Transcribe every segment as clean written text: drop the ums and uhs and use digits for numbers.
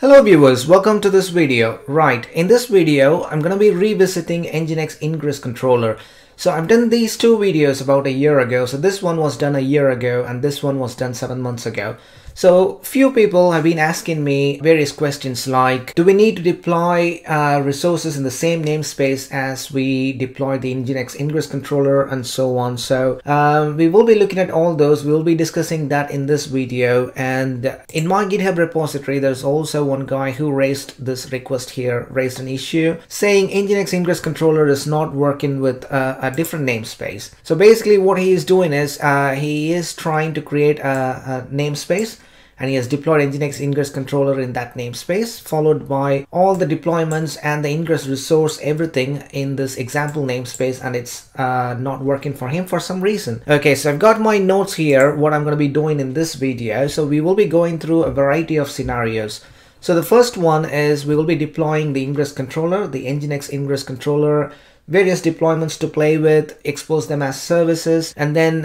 Hello viewers, welcome to this video. Right, in this video I'm going to be revisiting Nginx Ingress controller. So I've done these two videos about a year ago. So this one was done a year ago and this one was done 7 months ago. So few people have been asking me various questions like, do we need to deploy resources in the same namespace as we deploy the Nginx Ingress controller and so on. So we will be looking at all those. We'll be discussing that in this video. And in my GitHub repository, there's also one guy who raised this request here, raised an issue saying Nginx Ingress controller is not working with a different namespace. So basically what he is doing is he is trying to create a namespace, and he has deployed Nginx Ingress controller in that namespace, followed by all the deployments and the Ingress resource, everything in this example namespace, and it's not working for him for some reason. Okay, so I've got my notes here, what I'm going to be doing in this video. So we will be going through a variety of scenarios. So the first one is we will be deploying the Ingress controller, the Nginx Ingress controller, various deployments to play with, expose them as services, and then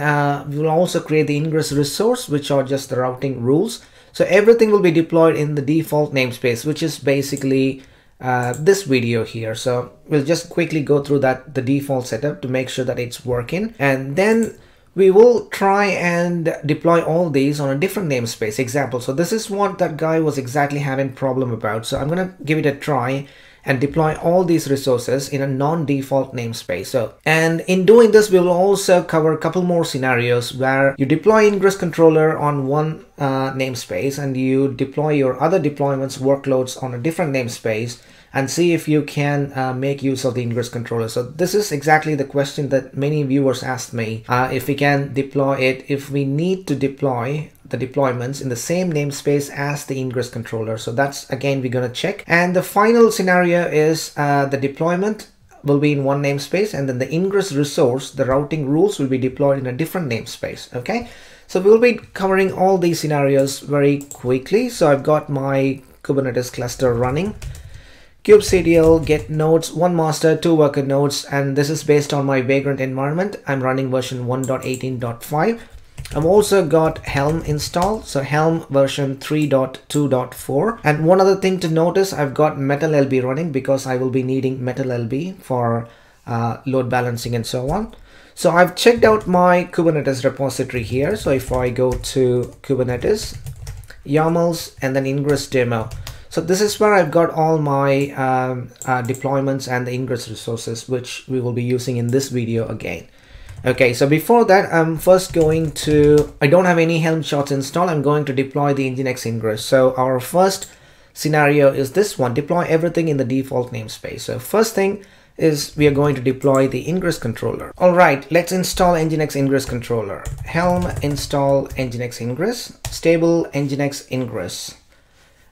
we will also create the Ingress resource, which are just the routing rules. So everything will be deployed in the default namespace, which is basically this video here. So we'll just quickly go through that, the default setup, to make sure that it's working, and then we will try and deploy all these on a different namespace example. So this is what that guy was exactly having problem about. So I'm gonna give it a try and deploy all these resources in a non-default namespace. So, and in doing this, we will also cover a couple more scenarios where you deploy Ingress controller on one namespace and you deploy your other deployments, workloads on a different namespace, and see if you can make use of the Ingress controller. So this is exactly the question that many viewers asked me, if we can deploy it, if we need to deploy the deployments in the same namespace as the Ingress controller. So that's, again, we're gonna check. And the final scenario is the deployment will be in one namespace, and then the Ingress resource, the routing rules, will be deployed in a different namespace, okay? So we'll be covering all these scenarios very quickly. So I've got my Kubernetes cluster running. kubectl get nodes, one master, two worker nodes, and this is based on my Vagrant environment. I'm running version 1.18.5. I've also got Helm installed, so Helm version 3.2.4. And one other thing to notice, I've got MetalLB running because I will be needing MetalLB for load balancing and so on. So I've checked out my Kubernetes repository here. So if I go to Kubernetes, YAMLs, and then Ingress demo. So this is where I've got all my deployments and the Ingress resources, which we will be using in this video again. Okay, so before that, I'm first going to, I don't have any Helm charts installed. I'm going to deploy the Nginx Ingress. So our first scenario is this one, deploy everything in the default namespace. So first thing is we are going to deploy the Ingress controller. All right, let's install Nginx Ingress controller. Helm install Nginx Ingress, stable Nginx Ingress.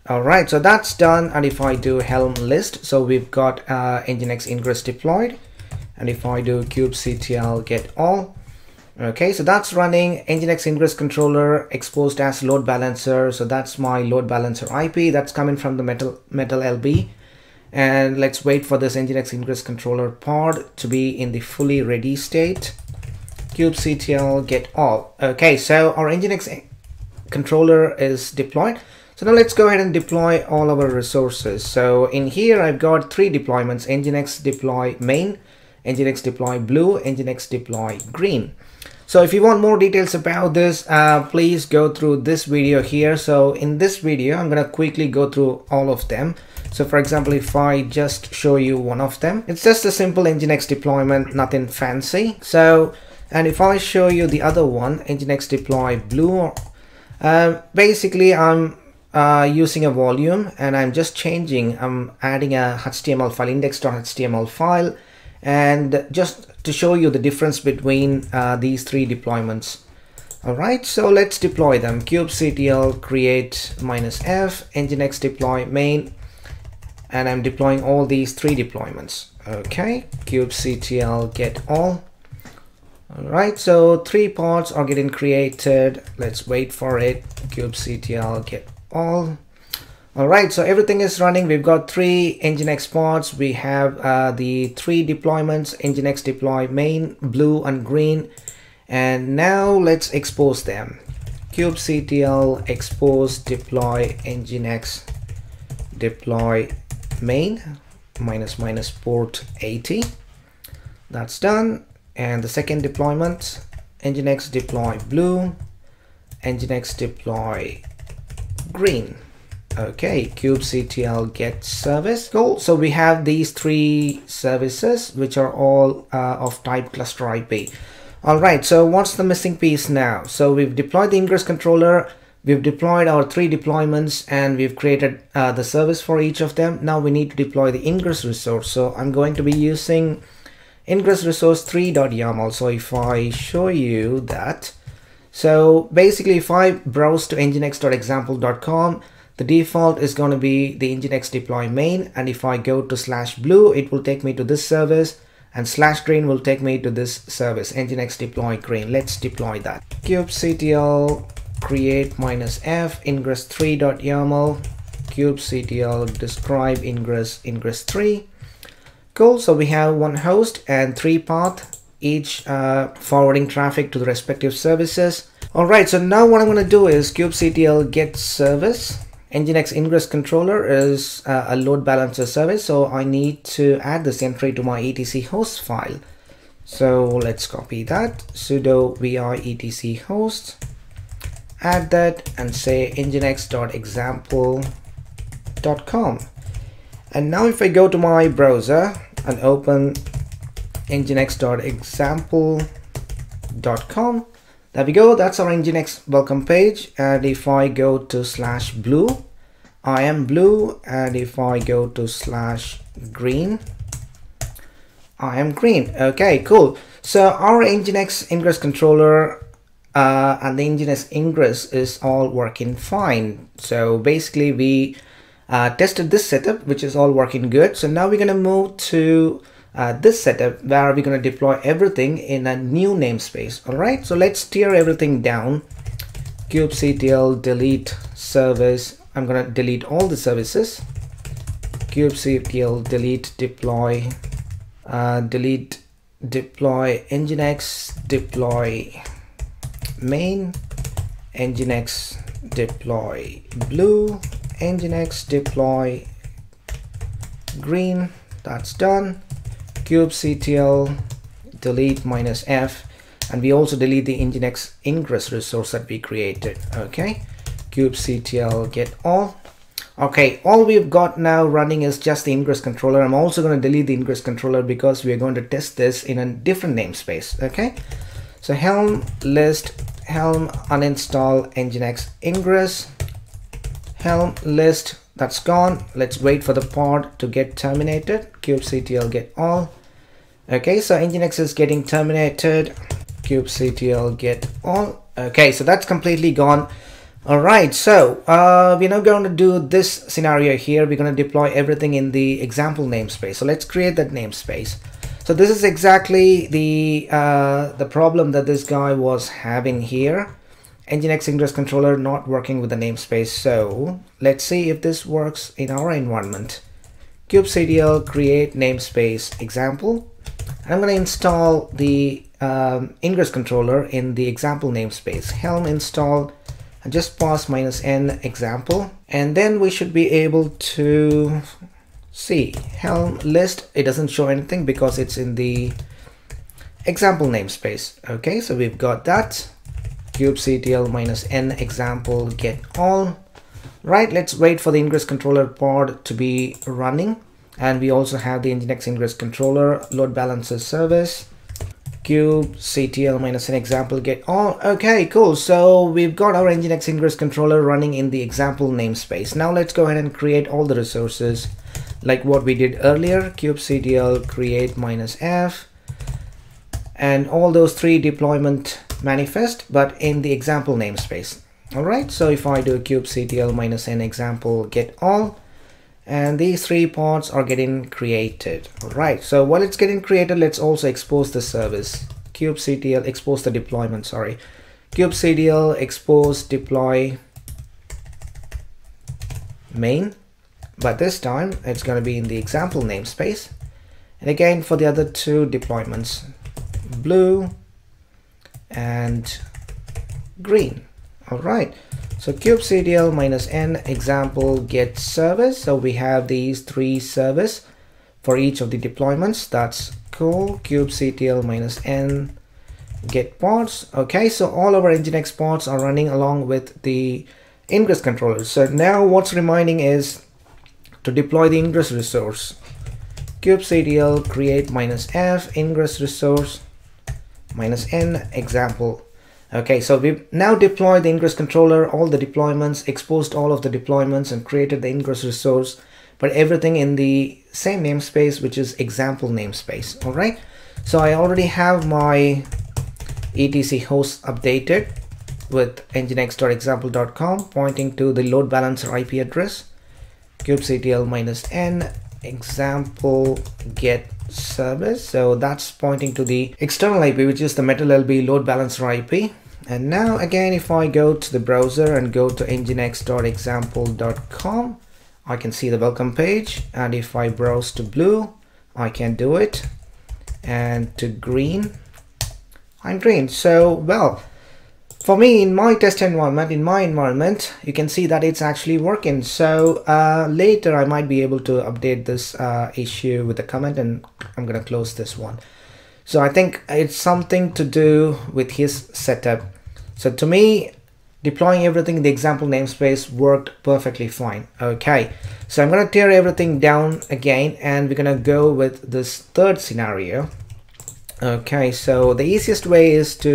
Alright, so that's done, and if I do Helm list, so we've got Nginx Ingress deployed, and if I do kubectl get all, okay, so that's running. Nginx Ingress controller exposed as load balancer, so that's my load balancer IP, that's coming from the MetalLB, and let's wait for this Nginx Ingress controller pod to be in the fully ready state. Kubectl get all. Okay, so our Nginx controller is deployed. So now let's go ahead and deploy all our resources. So in here, I've got three deployments, Nginx deploy main, Nginx deploy blue, Nginx deploy green. So if you want more details about this, please go through this video here. So in this video, I'm gonna quickly go through all of them. So for example, if I just show you one of them, it's just a simple Nginx deployment, nothing fancy. So, and if I show you the other one, Nginx deploy blue, basically I'm using a volume, and I'm just changing, I'm adding a HTML file, index.html file, and just to show you the difference between these three deployments. All right, so let's deploy them. Kubectl create -f, Nginx deploy main, and I'm deploying all these three deployments. Okay, kubectl get all. All right, so three pods are getting created. Let's wait for it. Kubectl get all. All right, so everything is running. We've got three Nginx pods. We have the three deployments, Nginx deploy main, blue and green. And now let's expose them. Kubectl expose deploy Nginx deploy main -- port 80. That's done. And the second deployment, nginx deploy blue, nginx deploy green. Okay, kubectl get service. Cool. So we have these three services which are all of type cluster IP. All right, so what's the missing piece now? So we've deployed the Ingress controller, we've deployed our three deployments, and we've created the service for each of them. Now we need to deploy the Ingress resource. So I'm going to be using Ingress resource 3.yaml. So if I show you that, so basically if I browse to nginx.example.com, the default is going to be the nginx deploy main, and if I go to /blue, it will take me to this service, and /green will take me to this service, nginx deploy green. Let's deploy that. Kubectl create -f ingress 3.yaml, kubectl describe ingress 3. Cool, so we have one host and three path, each forwarding traffic to the respective services. All right, so now what I'm going to do is kubectl get service. Nginx Ingress controller is a load balancer service, so I need to add this entry to my etc host file. So let's copy that, sudo vi etc host, add that and say nginx.example.com. And now if I go to my browser and open nginx.example.com, there we go, that's our nginx welcome page. And if I go to /blue, I am blue, and if I go to /green, I am green. Okay, cool. So our nginx ingress controller and the nginx ingress is all working fine. So basically we tested this setup, which is all working good. So now we're going to move to this setup where we're going to deploy everything in a new namespace. All right, so let's tear everything down. Kubectl delete service. I'm going to delete all the services. Kubectl delete deploy, nginx deploy main, nginx deploy blue, nginx deploy green. That's done. Kubectl delete -f, and we also delete the nginx ingress resource that we created. Okay, kubectl get all. Okay, all we've got now running is just the ingress controller. I'm also going to delete the ingress controller because we're going to test this in a different namespace. Okay, so helm list helm uninstall nginx ingress, helm list, that's gone. Let's wait for the pod to get terminated. Kubectl get all. Okay, so nginx is getting terminated. Kubectl get all. Okay, so that's completely gone. All right, so we're now going to do this scenario here. We're going to deploy everything in the example namespace. So let's create that namespace. So this is exactly the problem that this guy was having here. Nginx ingress controller not working with the namespace. So let's see if this works in our environment. Kubectl create namespace example. I'm going to install the ingress controller in the example namespace. Helm install and just pass -n example, and then we should be able to see helm list. It doesn't show anything because it's in the example namespace. Okay, so we've got that. Kubectl -n example get all. Right, let's wait for the ingress controller pod to be running, and we also have the nginx ingress controller load balancer service. Kubectl -n example get all. Okay, cool, so we've got our nginx ingress controller running in the example namespace. Now let's go ahead and create all the resources like what we did earlier. Kubectl create -f, and all those three deployment manifest, but in the example namespace. All right, so if I do kubectl -n example get all, and these three pods are getting created. All right, so while it's getting created, let's also expose the service. Kubectl expose the deployment, sorry. Kubectl expose deploy main, but this time it's going to be in the example namespace. And again for the other two deployments, blue and green. All right, so kubectl -n example get service. So we have these three service for each of the deployments. That's cool. Kubectl -n get pods. Okay, so all our Nginx pods are running along with the Ingress controllers. So now what's remaining is to deploy the Ingress resource. Kubectl create -f Ingress resource -n example. Okay, so we've now deployed the Ingress controller, all the deployments, exposed all of the deployments and created the Ingress resource, but everything in the same namespace, which is example namespace. All right, so I already have my etc host updated with nginx.example.com pointing to the load balancer IP address. Kubectl -n example get service, so that's pointing to the external IP, which is the MetalLB load balancer IP. And now again, if I go to the browser and go to nginx.example.com, I can see the welcome page, and if I browse to blue, I can do it, and to green, I'm green. So well, for me, in my test environment, you can see that it's actually working. So later I might be able to update this issue with a comment, and I'm gonna close this one. So I think it's something to do with his setup. So to me, deploying everything in the example namespace worked perfectly fine. Okay, so I'm gonna tear everything down again, and we're gonna go with this third scenario. Okay, so the easiest way is to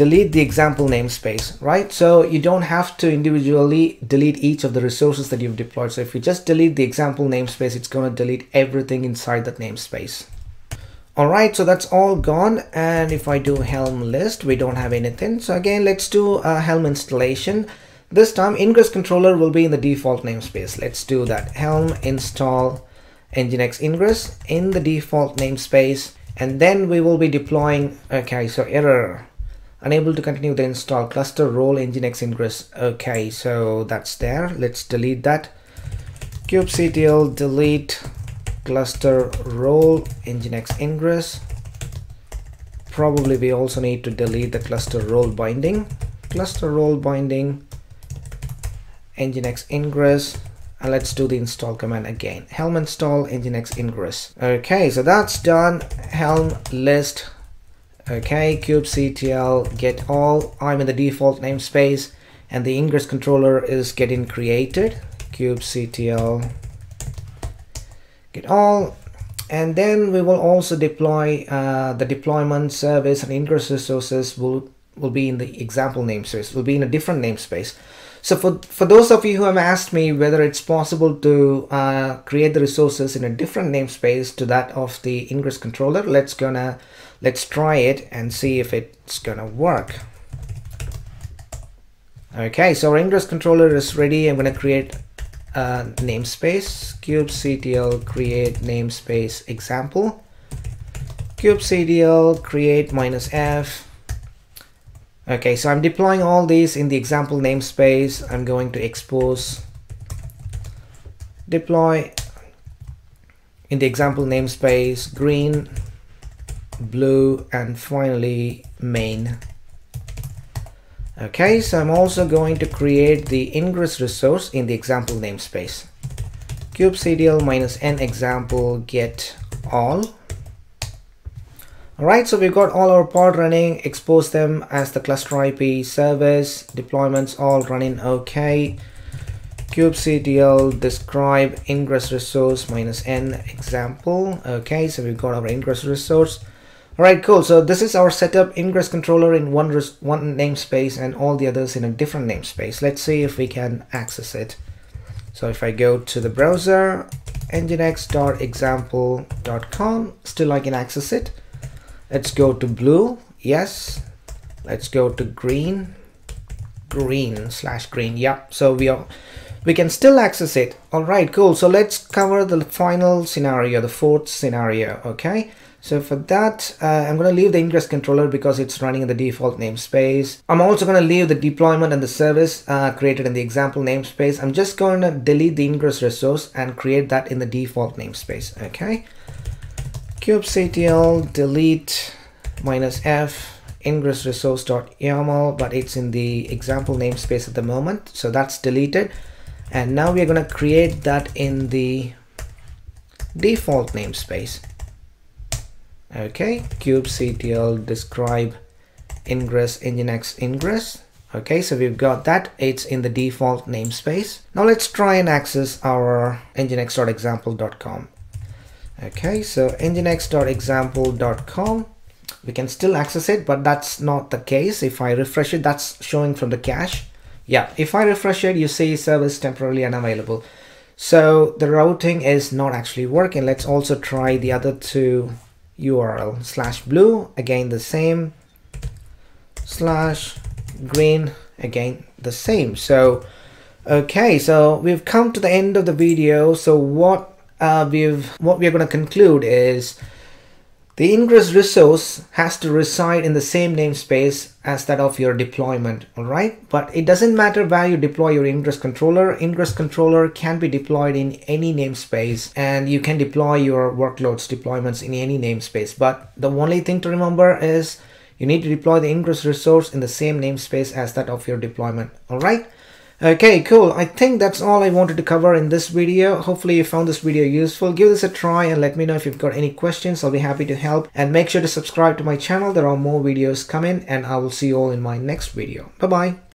delete the example namespace, right? So you don't have to individually delete each of the resources that you've deployed. So if you just delete the example namespace, it's going to delete everything inside that namespace. All right, so that's all gone. And if I do helm list, we don't have anything. So again, let's do a helm installation. This time Ingress controller will be in the default namespace. Let's do that. Helm install Nginx Ingress in the default namespace. And then we will be deploying, okay, so error. Unable to continue the install, cluster role Nginx Ingress. Okay, so that's there. Let's delete that. Kubectl delete cluster role Nginx Ingress. Probably we also need to delete the cluster role binding. Cluster role binding Nginx Ingress. And let's do the install command again. Helm install Nginx Ingress. Okay, so that's done. Helm list. Okay, kubectl get all. I'm in the default namespace, and the Ingress controller is getting created. Kubectl get all, and then we will also deploy the deployment service, and Ingress resources will be in the example namespace. Will be in a different namespace. So for those of you who have asked me whether it's possible to create the resources in a different namespace to that of the Ingress controller, let's try it and see if it's gonna work. Okay, so our Ingress controller is ready. I'm gonna create a namespace. Kubectl create namespace example. Kubectl create -f. Okay, so I'm deploying all these in the example namespace. I'm going to expose deploy in the example namespace, green, blue, and finally main. Okay, so I'm also going to create the Ingress resource in the example namespace. Kubectl -n example get all. All right, so we've got all our pod running, expose them as the cluster IP service, deployments all running okay. Kubectl describe Ingress resource -n example. Okay, so we've got our Ingress resource. All right, cool. So this is our setup, Ingress controller in one namespace and all the others in a different namespace. Let's see if we can access it. So if I go to the browser, nginx.example.com, still I can access it. Let's go to blue, yes. Let's go to green, green/green, yep. So we can still access it. All right, cool. So let's cover the final scenario, the fourth scenario, okay? So for that, I'm going to leave the Ingress controller because it's running in the default namespace. I'm also going to leave the deployment and the service created in the example namespace. I'm just going to delete the Ingress resource and create that in the default namespace. Okay. Kubectl delete -f ingress resource.yaml, but it's in the example namespace at the moment, so that's deleted. And now we're going to create that in the default namespace. Okay, kubectl describe ingress nginx ingress. Okay, so we've got that, it's in the default namespace. Now let's try and access our nginx.example.com. Okay, so nginx.example.com, we can still access it, but that's not the case. If I refresh it, that's showing from the cache. Yeah, if I refresh it, you see service temporarily unavailable. So the routing is not actually working. Let's also try the other two URL, /blue, again the same, /green, again the same. So, okay, so we've come to the end of the video. So what we're going to conclude is the ingress resource has to reside in the same namespace as that of your deployment, all right? But it doesn't matter where you deploy your ingress controller can be deployed in any namespace, and you can deploy your workloads deployments in any namespace. But the only thing to remember is you need to deploy the ingress resource in the same namespace as that of your deployment, all right? Okay, cool. I think that's all I wanted to cover in this video. Hopefully you found this video useful. Give this a try and let me know if you've got any questions. I'll be happy to help. And make sure to subscribe to my channel. There are more videos coming, and I will see you all in my next video. Bye-bye.